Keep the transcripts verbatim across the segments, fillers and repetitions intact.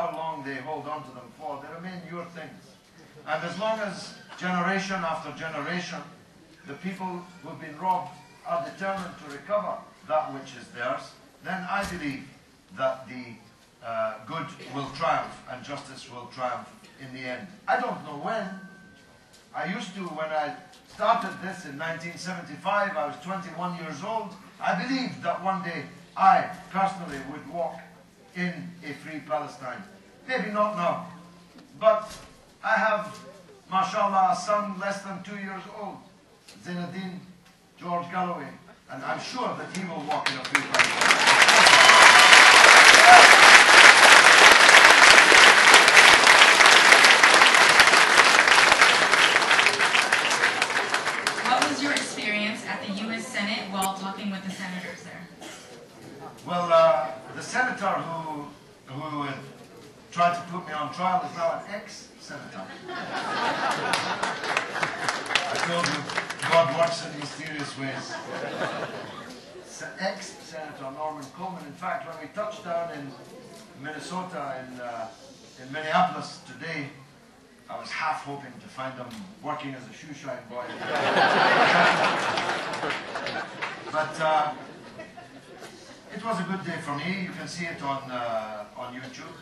How long they hold on to them for, they remain your things. And as long as generation after generation, the people who've been robbed are determined to recover that which is theirs, then I believe that the uh, good will triumph and justice will triumph in the end. I don't know when. I used to, when I started this in nineteen seventy-five, I was twenty-one years old. I believed that one day I personally would walk in a free Palestine. Maybe not now, but I have, mashallah, a son less than two years old, Zinedine George Galloway, and I'm sure that he will walk in a free Palestine. What was your experience at the U S Senate while talking with the senators there? Well, uh, the senator who, who tried to put me on trial is now an ex-senator. I told you, God works in mysterious ways. Ex-Senator Norman Coleman. In fact, when we touched down in Minnesota, in, uh, in Minneapolis today, I was half hoping to find him working as a shoeshine boy. But uh, it was a good day for me. You can see it on, uh, on YouTube.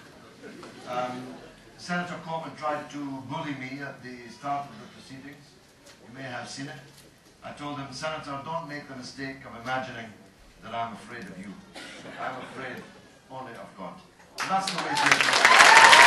Um, Senator Coleman tried to bully me at the start of the proceedings. You may have seen it. I told him, Senator, don't make the mistake of imagining that I'm afraid of you. I'm afraid only of God. And that's the way it is.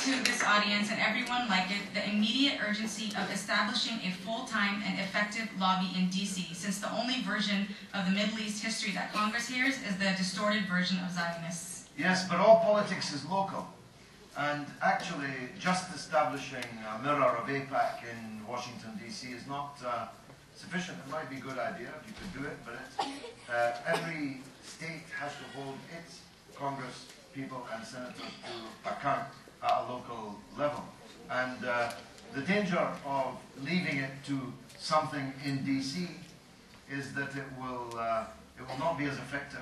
To this audience and everyone like it, the immediate urgency of establishing a full-time and effective lobby in D C, since the only version of the Middle East history that Congress hears is the distorted version of Zionists. Yes, but all politics is local. And actually, just establishing a mirror of AIPAC in Washington, D C is not uh, sufficient. It might be a good idea if you could do it, but it's, uh, every state has to hold its Congress people and senators to account at a local level. And uh, the danger of leaving it to something in D C is that it will, uh, it will not be as effective.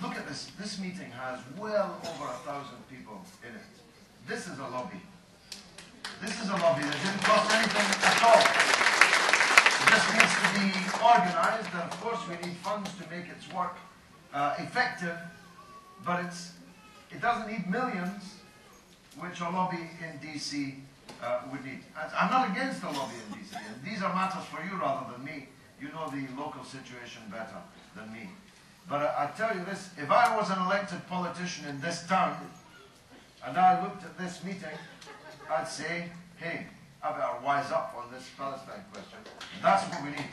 Look at this. This meeting has well over a thousand people in it. This is a lobby. This is a lobby that didn't cost anything at all. This needs to be organized, and of course we need funds to make its work uh, effective, but it's, it doesn't need millions, which a lobby in D C uh, would need. I'm not against a lobby in D C, and these are matters for you rather than me. You know the local situation better than me. But I, I tell you this, if I was an elected politician in this town, and I looked at this meeting, I'd say, hey, I better wise up on this Palestine question. That's what we need.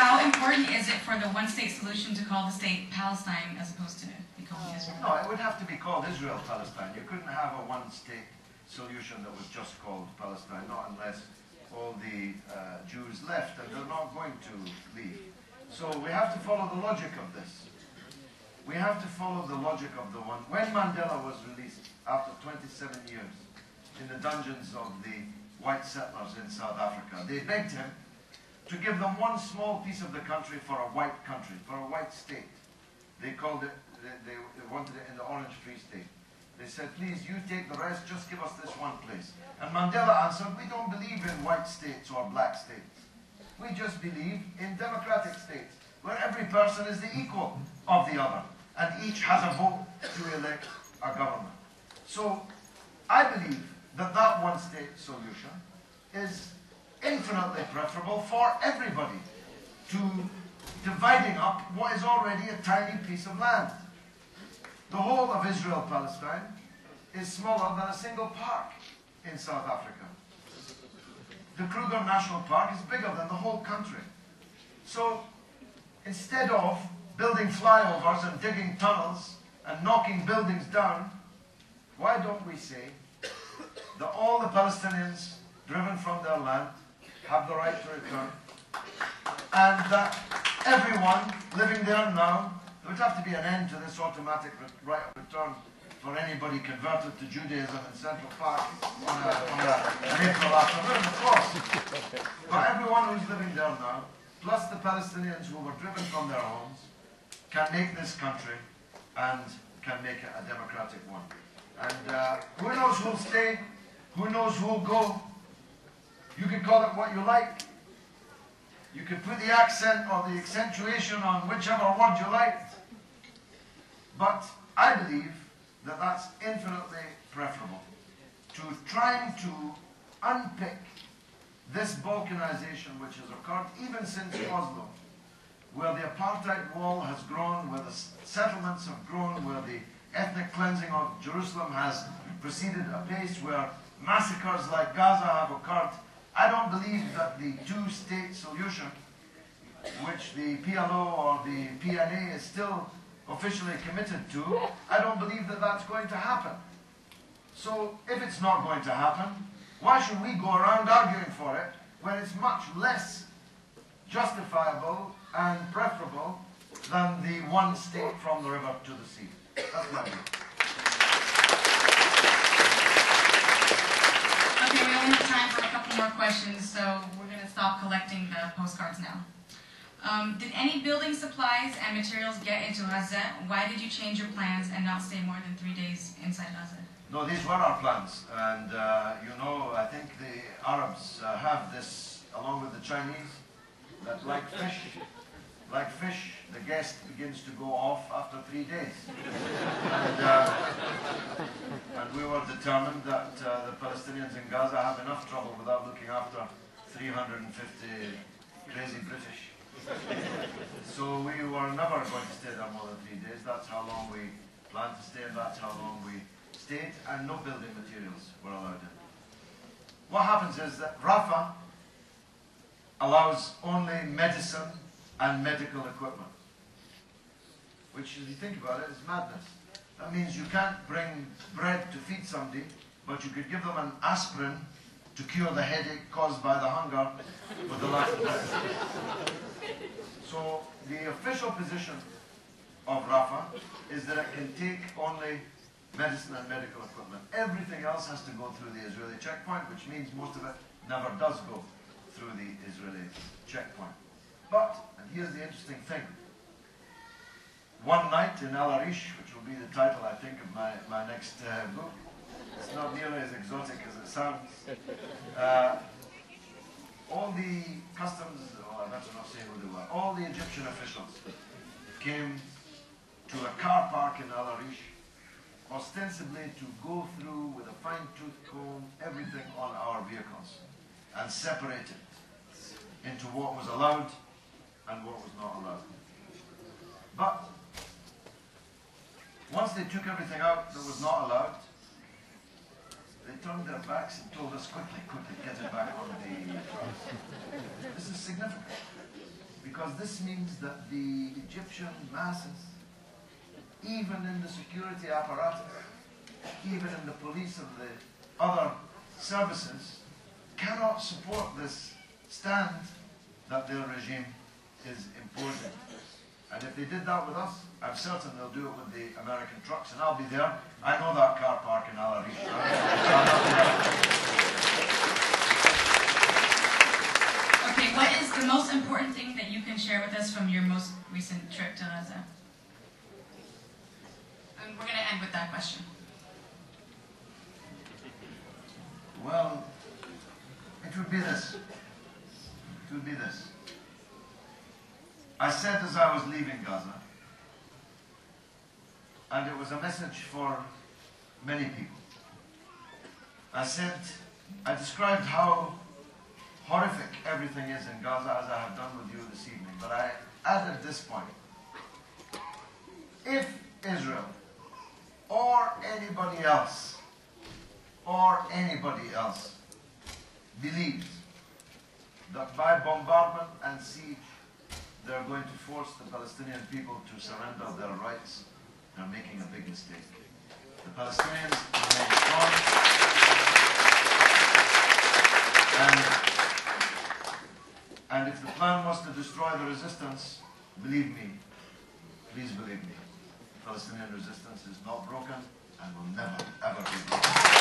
How important is it for the one-state solution to call the state Palestine as opposed to be called Israel? No, it would have to be called Israel-Palestine. You couldn't have a one-state solution that was just called Palestine, not unless all the uh, Jews left, and they're not going to leave. So we have to follow the logic of this. We have to follow the logic of the one. When Mandela was released after twenty-seven years in the dungeons of the white settlers in South Africa, they begged him to give them one small piece of the country for a white country, for a white state. They called it, they, they wanted it in the Orange Free State. They said, please, you take the rest, just give us this one place. And Mandela answered, we don't believe in white states or black states. We just believe in democratic states, where every person is the equal of the other, and each has a vote to elect a government. So I believe that that one state solution is infinitely preferable for everybody to dividing up what is already a tiny piece of land. The whole of Israel-Palestine is smaller than a single park in South Africa. The Kruger National Park is bigger than the whole country. So instead of building flyovers and digging tunnels and knocking buildings down, why don't we say that all the Palestinians driven from their land have the right to return, and that everyone living there now, there would have to be an end to this automatic right of return for anybody converted to Judaism in Central Park on a, on a, an April afternoon, of course. But everyone who's living there now, plus the Palestinians who were driven from their homes, can make this country and can make it a democratic one. And uh, who knows who'll stay, who knows who'll go. You can call it what you like. You can put the accent or the accentuation on whichever word you like. But I believe that that's infinitely preferable to trying to unpick this balkanization which has occurred even since Oslo, where the apartheid wall has grown, where the settlements have grown, where the ethnic cleansing of Jerusalem has proceeded apace, where massacres like Gaza have occurred. I don't believe that the two-state solution, which the P L O or the P N A is still officially committed to, I don't believe that that's going to happen. So if it's not going to happen, why should we go around arguing for it when it's much less justifiable and preferable than the one state from the river to the sea? That's my view. Okay, we only have time for a couple more questions, so we're going to stop collecting the postcards now. Um, did any building supplies and materials get into Gaza? Why did you change your plans and not stay more than three days inside Gaza? No, these were our plans. And, uh, you know, I think the Arabs uh, have this, along with the Chinese, that like fish, like fish, the guest begins to go off after three days. and, uh, and we were determined that uh, the Palestinians in Gaza have enough trouble without looking after three hundred fifty crazy British. So we were never going to stay there more than three days. That's how long we planned to stay, and that's how long we stayed, and no building materials were allowed in. What happens is that Rafah allows only medicine and medical equipment, which, if you think about it, is madness. That means you can't bring bread to feed somebody, but you could give them an aspirin to cure the headache caused by the hunger with the lack of bread. So the official position of Rafah is that it can take only medicine and medical equipment. Everything else has to go through the Israeli checkpoint, which means most of it never does go through the Israeli checkpoint. But, and here's the interesting thing, one night in Al-Arish, which will be the title, I think, of my, my next uh, book, it's not nearly as exotic as it sounds, uh, all the customs, oh, I better not say who they were, all the Egyptian officials came to a car park in Al-Arish, ostensibly to go through with a fine-tooth comb everything on our vehicles and separate it into what was allowed and what was not allowed. But once they took everything out that was not allowed, they turned their backs and told us, quickly, quickly, get it back on the truck. This is significant, because this means that the Egyptian masses, even in the security apparatus, even in the police and the other services, cannot support this stand that their regime is imposing. And if they did that with us, I'm certain they'll do it with the American trucks, and I'll be there. I know that car park in Al-Arish. Okay, what is the most important thing that you can share with us from your most recent trip to Gaza? And we're going to end with that question. Well, it would be this. It would be this. I said as I was leaving Gaza, and it was a message for many people, I said, I described how horrific everything is in Gaza, as I have done with you this evening, but I added this point. If Israel, or anybody else, or anybody else, believes that by bombardment and siege they're going to force the Palestinian people to surrender their rights, they're making a big mistake. The Palestinians remain strong. And, and if the plan was to destroy the resistance, believe me, please believe me, Palestinian resistance is not broken. and will never, ever be.